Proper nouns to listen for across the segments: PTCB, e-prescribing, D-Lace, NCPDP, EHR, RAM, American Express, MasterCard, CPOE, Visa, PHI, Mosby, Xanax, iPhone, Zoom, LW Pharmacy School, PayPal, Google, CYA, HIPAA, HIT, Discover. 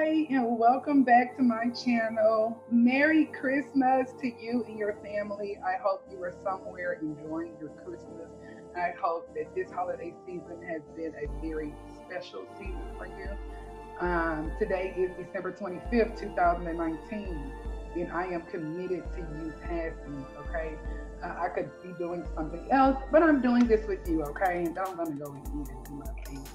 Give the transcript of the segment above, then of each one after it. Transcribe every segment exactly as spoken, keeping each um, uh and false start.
Hi, and welcome back to my channel. Merry Christmas to you and your family. I hope you are somewhere enjoying your Christmas. I hope that this holiday season has been a very special season for you. Um, today is December twenty-fifth, two thousand nineteen, and I am committed to you passing, okay? Uh, I could be doing something else, but I'm doing this with you, okay? And don't let me go and eat it, do my thing.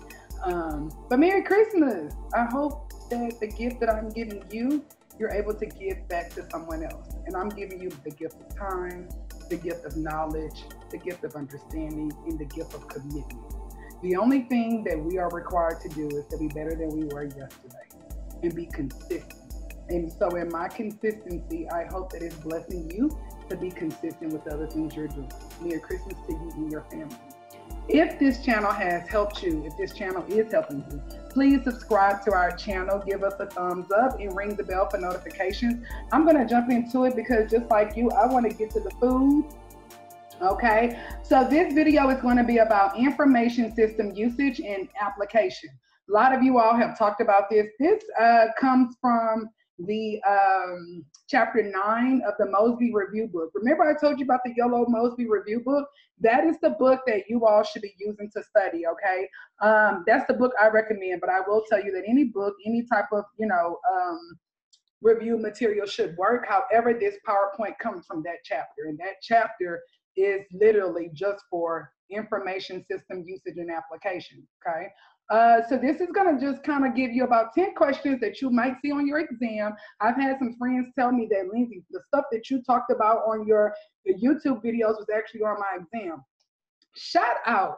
Um, but Merry Christmas. I hope that the gift that I'm giving you, you're able to give back to someone else. And I'm giving you the gift of time, the gift of knowledge, the gift of understanding, and the gift of commitment. The only thing that we are required to do is to be better than we were yesterday and be consistent. And so in my consistency, I hope that it's blessing you to be consistent with the other things you're doing. Merry Christmas to you and your family. If this channel has helped you, if this channel is helping you, please subscribe to our channel, give us a thumbs up, and ring the bell for notifications. I'm going to jump into it because just like you, I want to get to the food. Okay, so this video is going to be about information system usage and application. A lot of you all have talked about this. This uh, comes from the um, chapter nine of the Mosby Review book. Remember I told you about the YOLO Mosby Review book? That is the book that you all should be using to study, okay? Um, that's the book I recommend, but I will tell you that any book, any type of, you know, um, review material should work. However, this PowerPoint comes from that chapter, and that chapter is literally just for information system usage and application, okay? Uh, so this is going to just kind of give you about ten questions that you might see on your exam. I've had some friends tell me that, Lindsay, the stuff that you talked about on your, your YouTube videos was actually on my exam. Shout out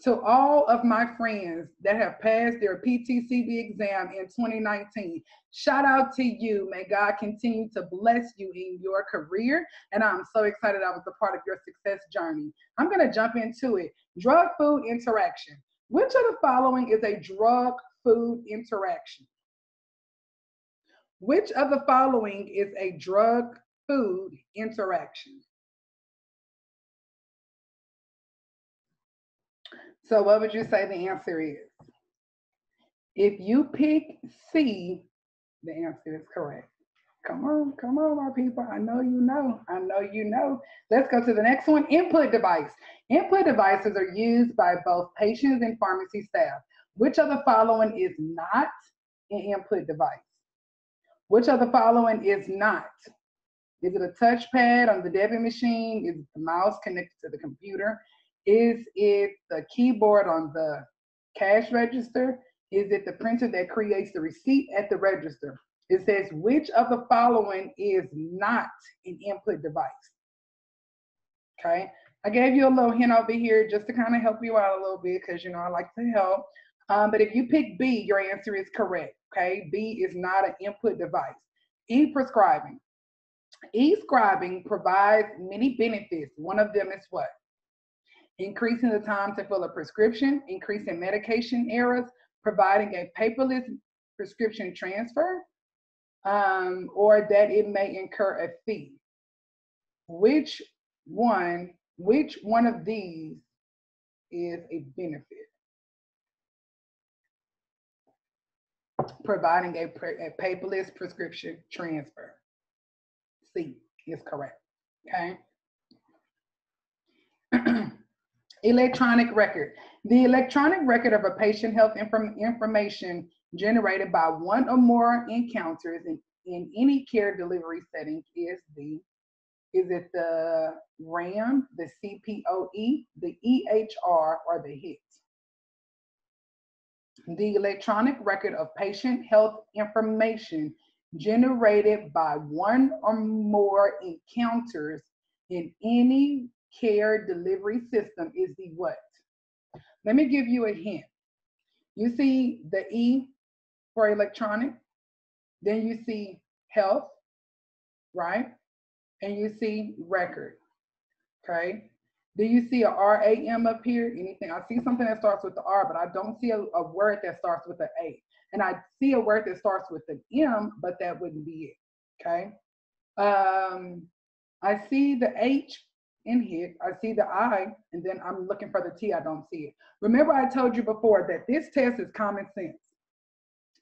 to all of my friends that have passed their P T C B exam in twenty nineteen. Shout out to you. May God continue to bless you in your career. And I'm so excited I was a part of your success journey. I'm going to jump into it. Drug-food interaction. Which of the following is a drug-food interaction? Which of the following is a drug-food interaction? So what would you say the answer is? If you pick C, the answer is correct. Come on, come on, my people. I know you know. I know you know. Let's go to the next one. Input device. Input devices are used by both patients and pharmacy staff. Which of the following is not an input device? Which of the following is not? Is it a touchpad on the debit machine? Is it the mouse connected to the computer? Is it the keyboard on the cash register? Is it the printer that creates the receipt at the register? It says, which of the following is not an input device? Okay, I gave you a little hint over here just to kind of help you out a little bit because, you know, I like to help. Um, but if you pick B, your answer is correct, okay? B is not an input device. E-prescribing. E-prescribing provides many benefits. One of them is what? Increasing the time to fill a prescription, increasing medication errors, providing a paperless prescription transfer, um, or that it may incur a fee. Which one, which one of these is a benefit? Providing a, a paperless prescription transfer. C is correct, okay? Electronic record. The electronic record of a patient health inform information generated by one or more encounters in, in any care delivery setting is the, is it the RAM, the C P O E, the E H R, or the H I T? The electronic record of patient health information generated by one or more encounters in any care delivery system is the what? Let me give you a hint. You see the E for electronic, then you see health, right? And you see record, okay? Do you see a RAM up here? Anything? I see something that starts with the R, but I don't see a, a word that starts with an A. And I see a word that starts with an M, but that wouldn't be it, okay? Um, I see the H in here, I see the I, and then I'm looking for the T, I don't see it. Remember I told you before that this test is common sense.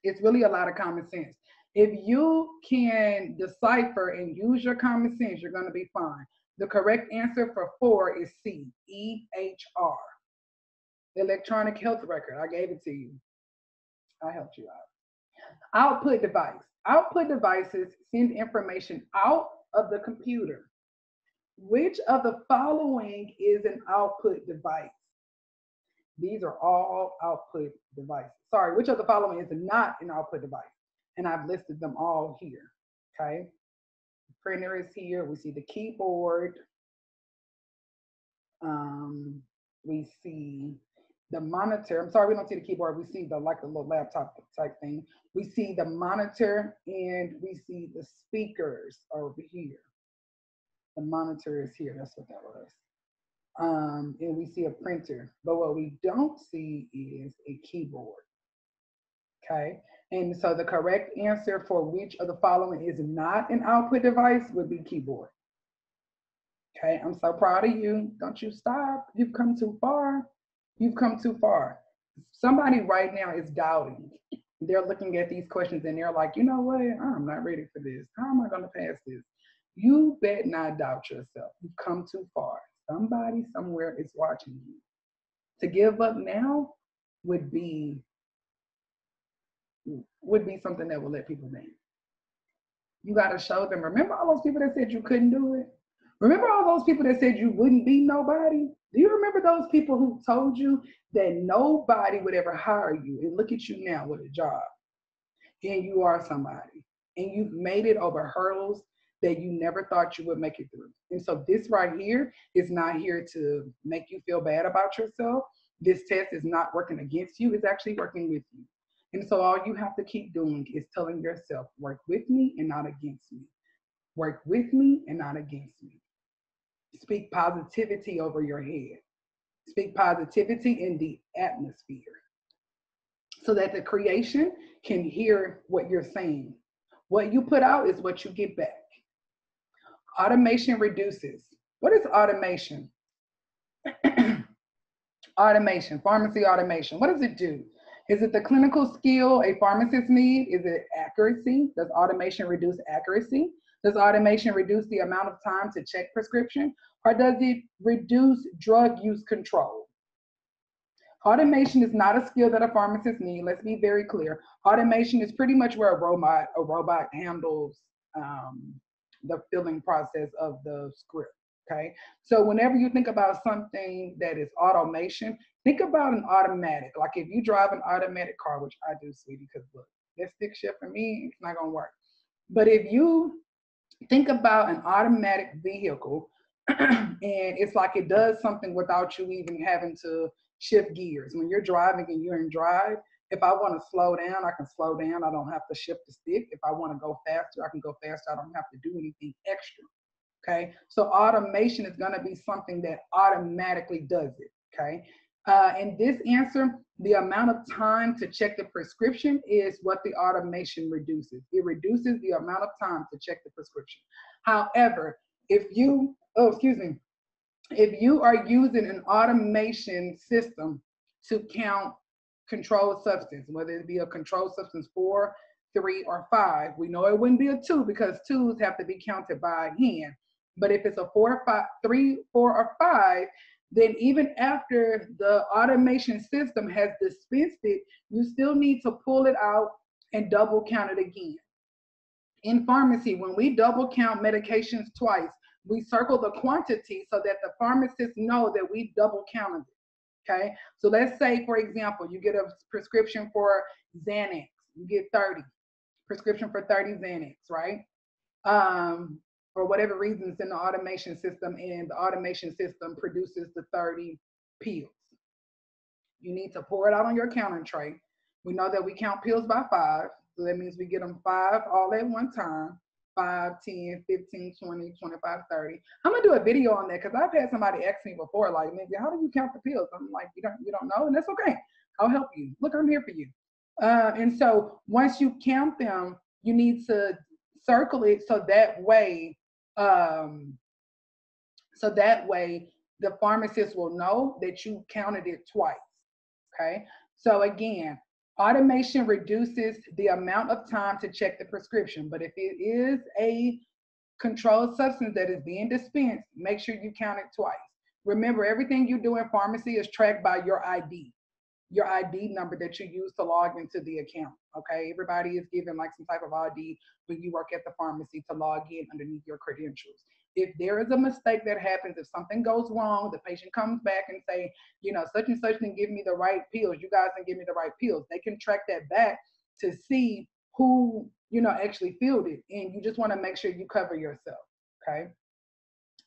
It's really a lot of common sense. If you can decipher and use your common sense, you're going to be fine. The correct answer for four is C, E H R, electronic health record. I gave it to you. I helped you out. Output device. Output devices send information out of the computer. Which of the following is an output device? These are all output devices. Sorry, which of the following is not an output device? And I've listed them all here, okay? Printer is here, we see the keyboard, um, we see the monitor. I'm sorry, we don't see the keyboard, we see the like the little laptop type thing. We see the monitor and we see the speakers over here. The monitor is here, that's what that was. Um, and we see a printer, but what we don't see is a keyboard, okay? And so the correct answer for which of the following is not an output device would be keyboard. Okay, I'm so proud of you. Don't you stop. You've come too far. You've come too far. Somebody right now is doubting. They're looking at these questions and they're like, you know what? I'm not ready for this. How am I going to pass this? You bet not doubt yourself. You've come too far. Somebody somewhere is watching you. To give up now would be would be something that will let people down. You got to show them. Remember all those people that said you couldn't do it? Remember all those people that said you wouldn't be nobody? Do you remember those people who told you that nobody would ever hire you? And look at you now with a job. And you are somebody. And you've made it over hurdles that you never thought you would make it through. And so this right here is not here to make you feel bad about yourself. This test is not working against you. It's actually working with you. And so all you have to keep doing is telling yourself, work with me and not against me. Work with me and not against me. Speak positivity over your head. Speak positivity in the atmosphere so that the creation can hear what you're saying. What you put out is what you get back. Automation reduces. What is automation? Automation, pharmacy automation. What does it do? Is it the clinical skill a pharmacist needs? Is it accuracy? Does automation reduce accuracy? Does automation reduce the amount of time to check prescription? Or does it reduce drug use control? Automation is not a skill that a pharmacist needs. Let's be very clear. Automation is pretty much where a robot, a robot handles um, the filling process of the script. Okay, so whenever you think about something that is automation, think about an automatic. Like if you drive an automatic car, which I do, sweetie, because look, that stick shift for me, it's not gonna work. But if you think about an automatic vehicle, and it's like it does something without you even having to shift gears. When you're driving and you're in drive, if I want to slow down, I can slow down. I don't have to shift the stick. If I want to go faster, I can go faster. I don't have to do anything extra. Okay, so automation is going to be something that automatically does it. Okay, uh, in this answer, the amount of time to check the prescription is what the automation reduces. It reduces the amount of time to check the prescription. However, if you, oh, excuse me, if you are using an automation system to count controlled substance, whether it be a controlled substance four, three, or five, we know it wouldn't be a two because twos have to be counted by hand. But if it's a four, five, three, four, or five, then even after the automation system has dispensed it, you still need to pull it out and double count it again. In pharmacy, when we double count medications twice, we circle the quantity so that the pharmacists know that we double counted it, okay? So let's say, for example, you get a prescription for Xanax, you get thirty, prescription for thirty Xanax, right? Um, For whatever reasons in the automation system, and the automation system produces the thirty pills. You need to pour it out on your counting tray. We know that we count pills by five, so that means we get them five all at one time, five, ten, fifteen, twenty, twenty-five, thirty. I'm gonna do a video on that because I've had somebody ask me before, like, maybe how do you count the pills? I'm like, you don't, you don't know, and that's okay. I'll help you. Look, I'm here for you. Uh, and so once you count them, you need to circle it so that way um so that way the pharmacist will know that you counted it twice. Okay, so again, Automation reduces the amount of time to check the prescription, but if it is a controlled substance that is being dispensed, make sure you count it twice. Remember, everything you do in pharmacy is tracked by your I D, your I D number that you use to log into the account, okay? Everybody is given like some type of I D when you work at the pharmacy to log in underneath your credentials. If there is a mistake that happens, if something goes wrong, the patient comes back and say, you know, such and such didn't give me the right pills. You guys didn't give me the right pills. They can track that back to see who, you know, actually filled it. And you just want to make sure you cover yourself, okay?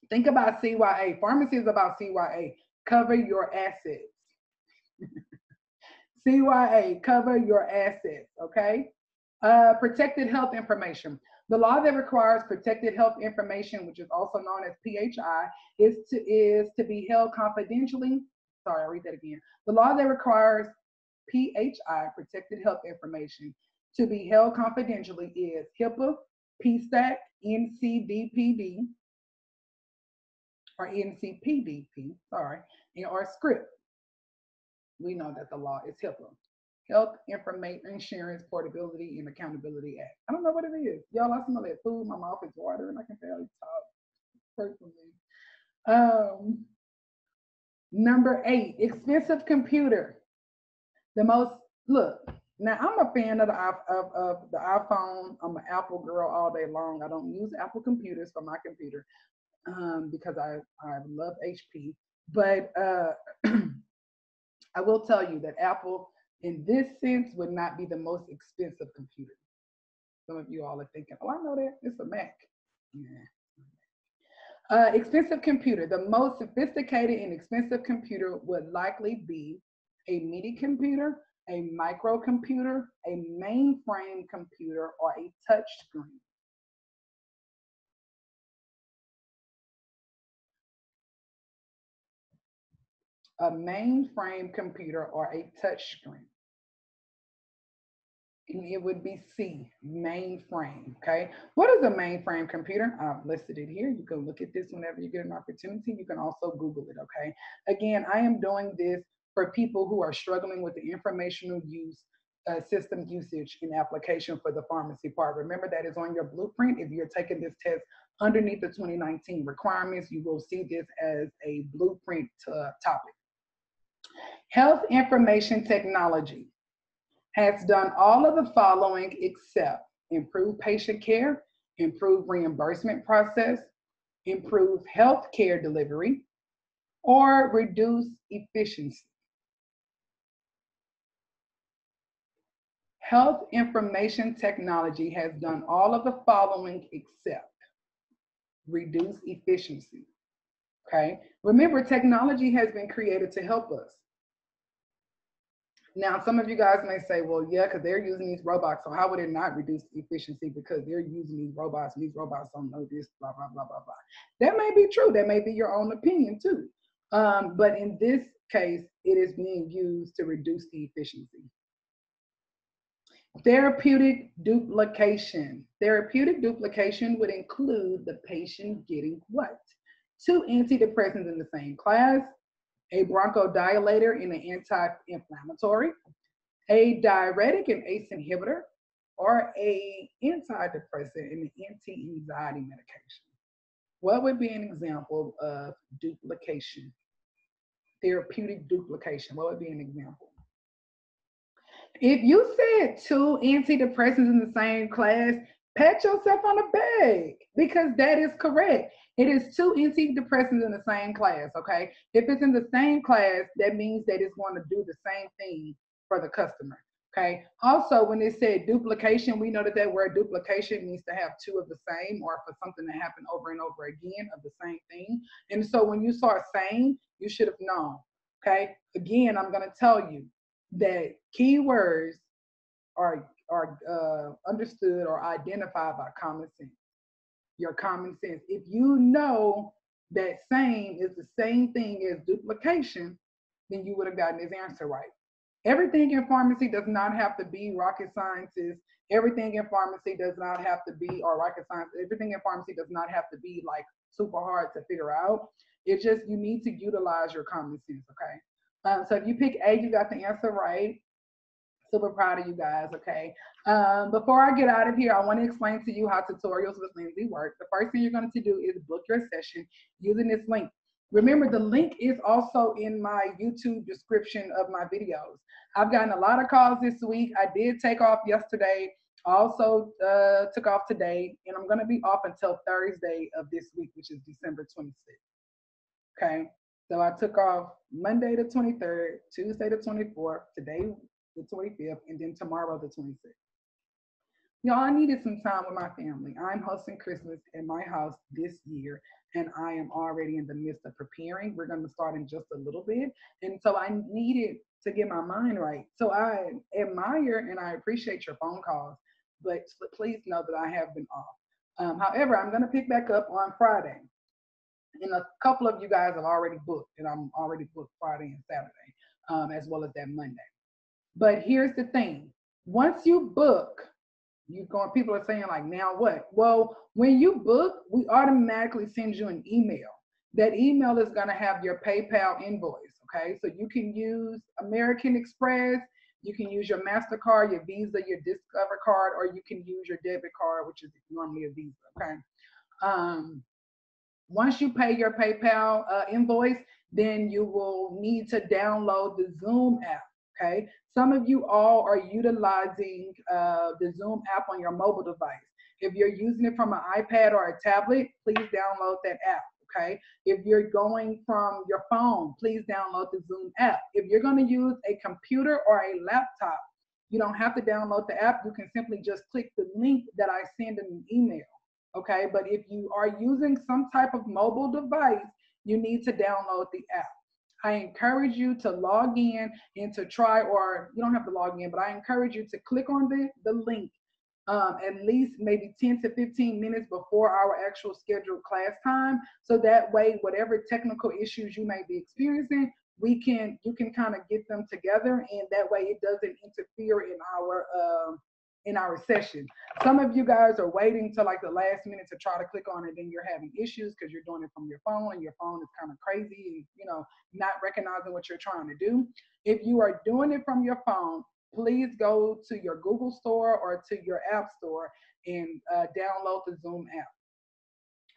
Think about C Y A. Pharmacy is about C Y A. Cover your assets. C Y A, cover your assets, okay? Uh, protected health information. The law that requires protected health information, which is also known as P H I, is to, is to be held confidentially. Sorry, I'll read that again. The law that requires P H I, protected health information, to be held confidentially is HIPAA, P SAC, N C D P B, or N C P D P, sorry, and or script. We know that the law is HIPAA. Health Information Insurance Portability and Accountability Act. I don't know what it is. Y'all, I smell that food. My mouth is watering. I can barely talk personally. Um, number eight, expensive computer. The most, look, now I'm a fan of the, of, of the iPhone. I'm an Apple girl all day long. I don't use Apple computers for my computer um, because I, I love H P. But uh, I will tell you that Apple, in this sense, would not be the most expensive computer. Some of you all are thinking, oh, I know that, it's a Mac. Nah. Uh, expensive computer. The most sophisticated and expensive computer would likely be a mini computer, a microcomputer, a mainframe computer, or a touch screen. A mainframe computer or a touch screen. And it would be C, mainframe, okay? What is a mainframe computer? I've listed it here. You can look at this whenever you get an opportunity. You can also Google it, okay? Again, I am doing this for people who are struggling with the informational use, uh, system usage and application for the pharmacy part. Remember, that is on your blueprint. If you're taking this test underneath the twenty nineteen requirements, you will see this as a blueprint uh, topic. Health information technology has done all of the following except improve patient care, improve reimbursement process, improve healthcare delivery, or reduce efficiency. Health information technology has done all of the following except reduce efficiency, okay? Remember, technology has been created to help us. Now, some of you guys may say, well, yeah, because they're using these robots, so how would it not reduce efficiency because they're using these robots, and these robots don't know this, blah, blah, blah, blah, blah. That may be true. That may be your own opinion, too. Um, but in this case, it is being used to reduce the efficiency. Therapeutic duplication. Therapeutic duplication would include the patient getting what? Two antidepressants in the same class, a bronchodilator and an anti-inflammatory, a diuretic and ACE inhibitor, or a antidepressant and an anti-anxiety medication. What would be an example of duplication? Therapeutic duplication, what would be an example? If you said two antidepressants in the same class, pat yourself on the back because that is correct. It is two antidepressants in the same class, okay? If it's in the same class, that means that it's going to do the same thing for the customer, okay? Also, when it said duplication, we know that that word duplication means to have two of the same or for something to happen over and over again of the same thing. And so when you saw same, you should have known, okay? Again, I'm going to tell you that keywords are, are uh, understood or identified by common sense, your common sense. If you know that same is the same thing as duplication, then you would have gotten this answer right. Everything in pharmacy does not have to be rocket sciences. Everything in pharmacy does not have to be, or rocket science, everything in pharmacy does not have to be like super hard to figure out. It's just, you need to utilize your common sense, okay? Um, so if you pick A, you got the answer right. Super proud of you guys, okay? Um, before I get out of here, I want to explain to you how tutorials with Lindsay work. The first thing you're going to do is book your session using this link. Remember, the link is also in my YouTube description of my videos. I've gotten a lot of calls this week. I did take off yesterday, also uh, took off today, and I'm going to be off until Thursday of this week, which is December twenty-sixth, okay? So I took off Monday the twenty-third, Tuesday the twenty-fourth, today the twenty-fifth, and then tomorrow the twenty-sixth. Y'all, I needed some time with my family. I'm hosting Christmas at my house this year, and I am already in the midst of preparing. We're going to start in just a little bit. And so I needed to get my mind right. So I admire and I appreciate your phone calls, but please know that I have been off. Um, however, I'm going to pick back up on Friday. And a couple of you guys have already booked, and I'm already booked Friday and Saturday, um, as well as that Monday. But here's the thing. Once you book, you're going, people are saying, like, now what? Well, when you book, we automatically send you an email. That email is going to have your PayPal invoice, okay? So you can use American Express. You can use your MasterCard, your Visa, your Discover card, or you can use your debit card, which is normally a Visa, okay? Um, Once you pay your PayPal uh, invoice, then you will need to download the Zoom app, okay? Some of you all are utilizing uh, the Zoom app on your mobile device. If you're using it from an iPad or a tablet, please download that app, okay? If you're going from your phone, please download the Zoom app. If you're gonna use a computer or a laptop, you don't have to download the app. You can simply just click the link that I send in an email. Okay, but if you are using some type of mobile device, you need to download the app. I encourage you to log in and to try, or you don't have to log in, but I encourage you to click on the, the link um, at least maybe ten to fifteen minutes before our actual scheduled class time. So that way, whatever technical issues you may be experiencing, we can, you can kind of get them together, and that way it doesn't interfere in our uh, in our session. Some of you guys are waiting till like the last minute to try to click on it, then you're having issues because you're doing it from your phone, and your phone is kind of crazy and, you know, not recognizing what you're trying to do. If you are doing it from your phone, please go to your Google store or to your app store and uh, download the Zoom app.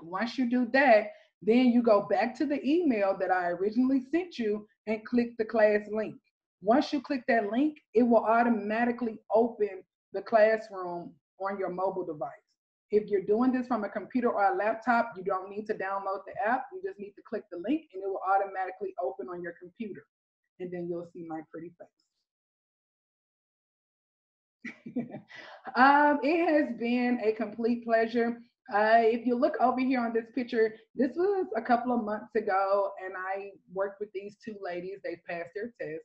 Once you do that, then you go back to the email that I originally sent you and click the class link. Once you click that link, it will automatically open the classroom on your mobile device. If you're doing this from a computer or a laptop, you don't need to download the app. You just need to click the link and it will automatically open on your computer. And then you'll see my pretty face. um, it has been a complete pleasure. Uh, if you look over here on this picture, this was a couple of months ago, and I worked with these two ladies. They passed their test.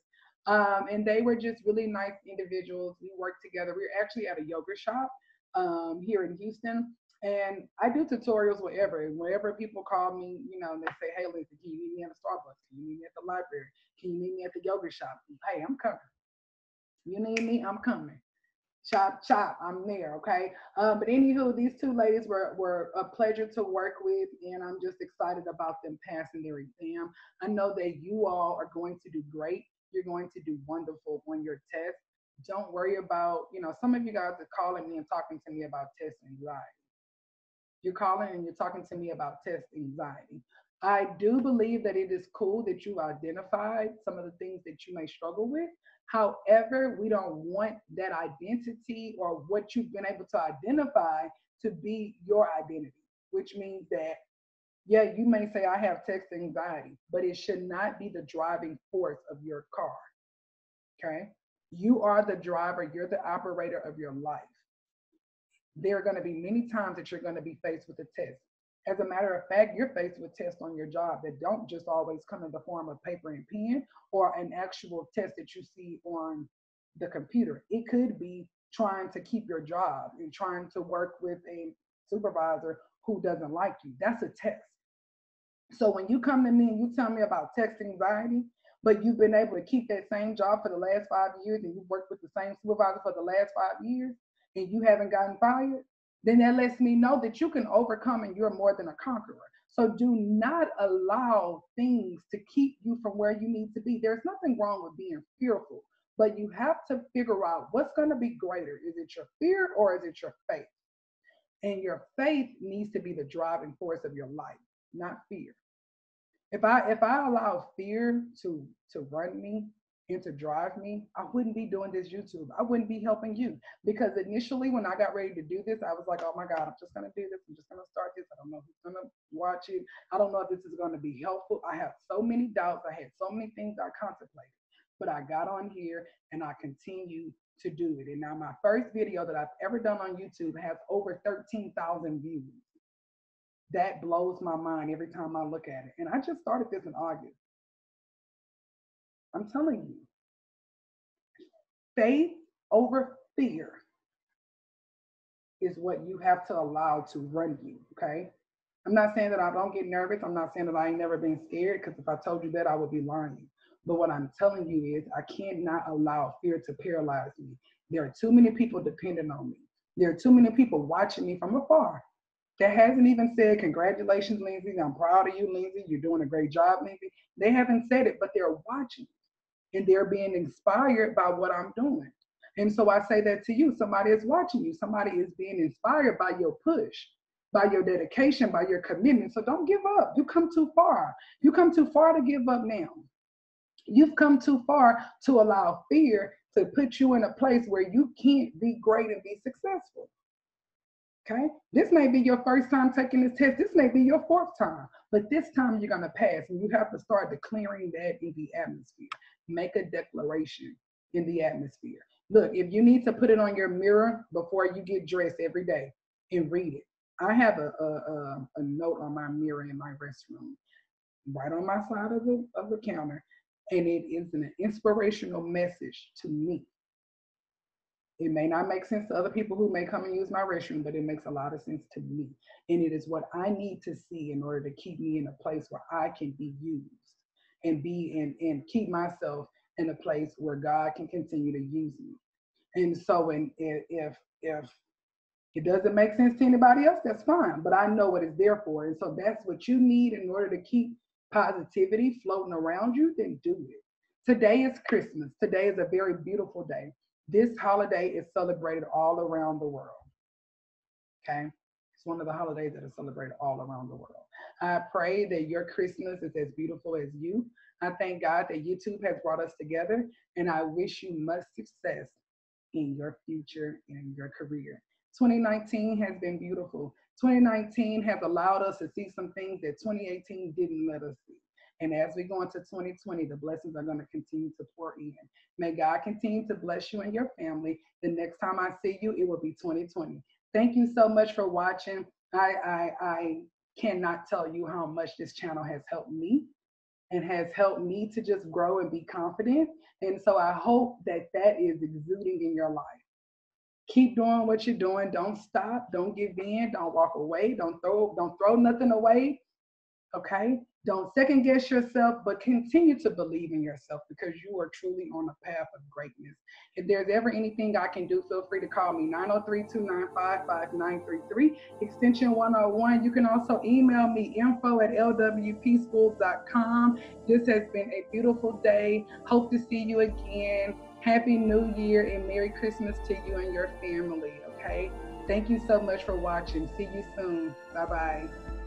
Um, and they were just really nice individuals. We worked together. We were actually at a yoga shop um, here in Houston. And I do tutorials wherever. Wherever people call me, you know, and they say, hey, Lindsay, can you meet me at a Starbucks? Can you meet me at the library? Can you meet me at the yoga shop? Hey, I'm coming. You need me? I'm coming. Chop, chop, I'm there, okay? Um, but anywho, these two ladies were, were a pleasure to work with, and I'm just excited about them passing their exam. I know that you all are going to do great. You're going to do wonderful on your test. Don't worry about, you know, some of you guys are calling me and talking to me about test anxiety. You're calling and you're talking to me about test anxiety. I do believe that it is cool that you identified some of the things that you may struggle with. However, we don't want that identity or what you've been able to identify to be your identity, which means that, yeah, you may say I have test anxiety, but it should not be the driving force of your car, okay? You are the driver, you're the operator of your life. There are gonna be many times that you're gonna be faced with a test. As a matter of fact, you're faced with tests on your job that don't just always come in the form of paper and pen or an actual test that you see on the computer. It could be trying to keep your job and trying to work with a supervisor who doesn't like you. That's a test. So when you come to me and you tell me about test anxiety, but you've been able to keep that same job for the last five years and you've worked with the same supervisor for the last five years and you haven't gotten fired, then that lets me know that you can overcome and you're more than a conqueror. So do not allow things to keep you from where you need to be. There's nothing wrong with being fearful, but you have to figure out what's going to be greater. Is it your fear or is it your faith? And your faith needs to be the driving force of your life, not fear. If I if I allow fear to, to run me and to drive me, I wouldn't be doing this YouTube. I wouldn't be helping you. Because initially when I got ready to do this, I was like, oh my God, I'm just going to do this. I'm just going to start this. I don't know who's going to watch it. I don't know if this is going to be helpful. I have so many doubts. I had so many things I contemplated. But I got on here and I continue to do it. And now my first video that I've ever done on YouTube has over thirteen thousand views. That blows my mind every time I look at it. And I just started this in August. I'm telling you, faith over fear is what you have to allow to run you, okay? I'm not saying that I don't get nervous. I'm not saying that I ain't never been scared, because if I told you that, I would be lying. But what I'm telling you is I cannot allow fear to paralyze me. There are too many people dependent on me. There are too many people watching me from afar that hasn't even said, congratulations, Lindsay, I'm proud of you, Lindsay, you're doing a great job, Lindsay. They haven't said it, but they're watching and they're being inspired by what I'm doing. And so I say that to you, somebody is watching you, somebody is being inspired by your push, by your dedication, by your commitment. So don't give up, you come too far. You come too far to give up now. You've come too far to allow fear to put you in a place where you can't be great and be successful. Okay, this may be your first time taking this test. This may be your fourth time, but this time you're going to pass, and you have to start declaring that in the atmosphere. Make a declaration in the atmosphere. Look, if you need to put it on your mirror before you get dressed every day and read it. I have a, a, a, a note on my mirror in my restroom, right on my side of the, of the counter, and it is an inspirational message to me. It may not make sense to other people who may come and use my restroom, but it makes a lot of sense to me. And it is what I need to see in order to keep me in a place where I can be used and be in, and keep myself in a place where God can continue to use me. And so and if, if it doesn't make sense to anybody else, that's fine, but I know what it's there for. And so that's what you need in order to keep positivity floating around you, then do it. Today is Christmas. Today is a very beautiful day. This holiday is celebrated all around the world, okay? It's one of the holidays that is celebrated all around the world. I pray that your Christmas is as beautiful as you. I thank God that YouTube has brought us together, and I wish you much success in your future and your career. twenty nineteen has been beautiful. twenty nineteen has allowed us to see some things that twenty eighteen didn't let us see. And as we go into twenty twenty, the blessings are going to continue to pour in. May God continue to bless you and your family. The next time I see you, it will be twenty twenty. Thank you so much for watching. I, I, I cannot tell you how much this channel has helped me and has helped me to just grow and be confident. And so I hope that that is exuding in your life. Keep doing what you're doing. Don't stop. Don't give in. Don't walk away. Don't throw, don't throw nothing away. Okay? Don't second guess yourself, but continue to believe in yourself, because you are truly on a path of greatness. If there's ever anything I can do, feel free to call me nine oh three, two nine five, five nine three three, extension one oh one. You can also email me info at l w p schools dot com. This has been a beautiful day. Hope to see you again. Happy New Year and Merry Christmas to you and your family, okay? Thank you so much for watching. See you soon. Bye-bye.